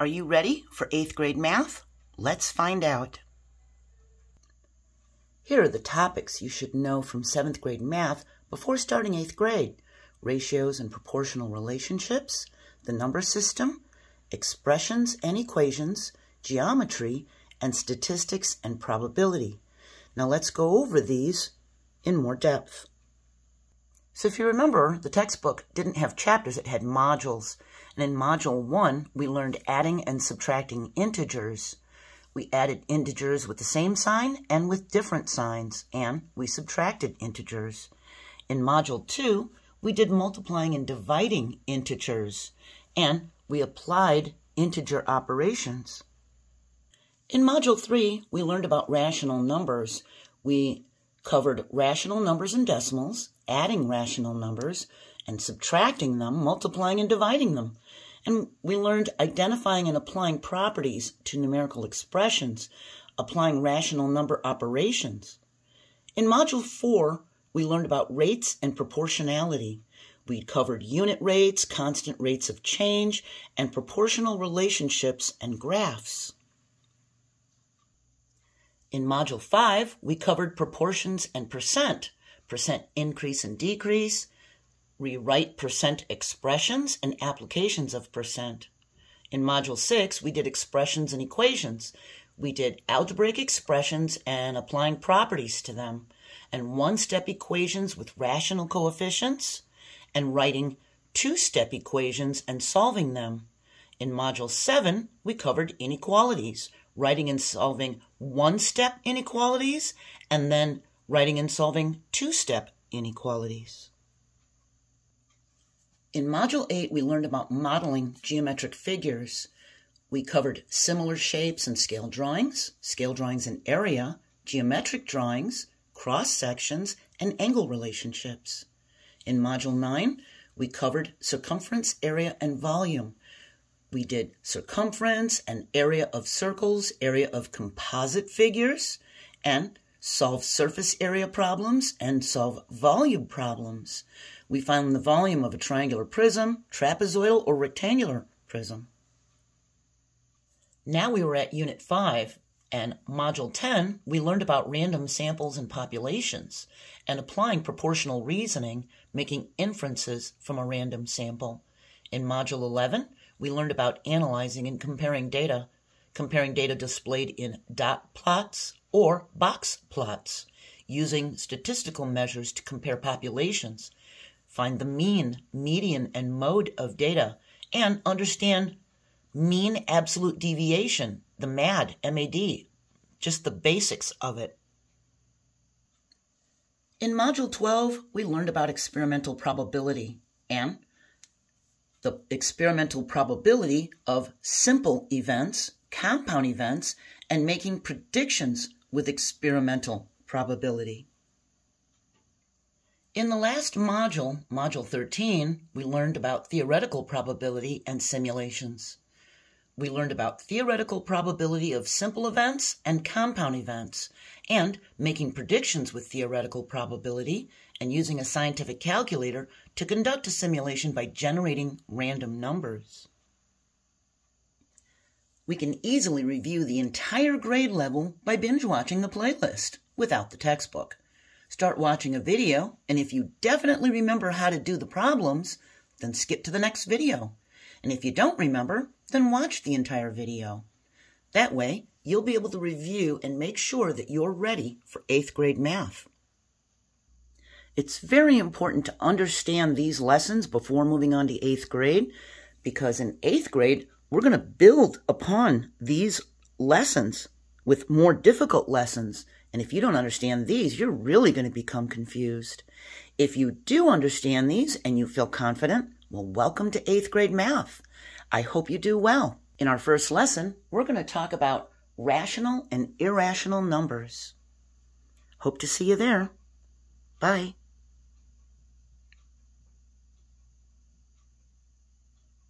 Are you ready for 8th grade math? Let's find out. Here are the topics you should know from 7th grade math before starting 8th grade. Ratios and proportional relationships, the number system, expressions and equations, geometry, and statistics and probability. Now let's go over these in more depth. So if you remember, the textbook didn't have chapters, it had modules. And in Module 1, we learned adding and subtracting integers. We added integers with the same sign and with different signs, and we subtracted integers. In Module 2, we did multiplying and dividing integers, and we applied integer operations. In Module 3, we learned about rational numbers. We covered rational numbers and decimals, adding rational numbers, and subtracting them, multiplying and dividing them. And we learned identifying and applying properties to numerical expressions, applying rational number operations. In Module 4, we learned about rates and proportionality. We covered unit rates, constant rates of change, and proportional relationships and graphs. In Module 5, we covered proportions and percent. Percent increase and decrease, rewrite percent expressions and applications of percent. In Module 6, we did expressions and equations. We did algebraic expressions and applying properties to them, and one-step equations with rational coefficients, and writing two-step equations and solving them. In Module 7, we covered inequalities, writing and solving one-step inequalities, and then writing and solving two-step inequalities. In Module 8, we learned about modeling geometric figures. We covered similar shapes and scale drawings in area, geometric drawings, cross sections, and angle relationships. In Module 9, we covered circumference, area, and volume. We did circumference and area of circles, area of composite figures, and solve surface area problems, and solve volume problems. We found the volume of a triangular prism, trapezoidal, or rectangular prism. Now we were at Unit 5, and Module 10, we learned about random samples and populations, and applying proportional reasoning, making inferences from a random sample. In Module 11, we learned about analyzing and comparing data displayed in dot plots or box plots, using statistical measures to compare populations, find the mean, median, and mode of data, and understand mean absolute deviation, the MAD, M-A-D, just the basics of it. In Module 12, we learned about experimental probability and the experimental probability of simple events, compound events, and making predictions with experimental probability. In the last module, Module 13, we learned about theoretical probability and simulations. We learned about theoretical probability of simple events and compound events, and making predictions with theoretical probability, and using a scientific calculator to conduct a simulation by generating random numbers. We can easily review the entire grade level by binge-watching the playlist without the textbook. Start watching a video, and if you definitely remember how to do the problems, then skip to the next video. And if you don't remember, then watch the entire video. That way, you'll be able to review and make sure that you're ready for 8th grade math. It's very important to understand these lessons before moving on to 8th grade, because in 8th grade, we're going to build upon these lessons with more difficult lessons. And if you don't understand these, you're really going to become confused. If you do understand these and you feel confident, well, welcome to 8th grade math. I hope you do well. In our first lesson, we're going to talk about rational and irrational numbers. Hope to see you there. Bye.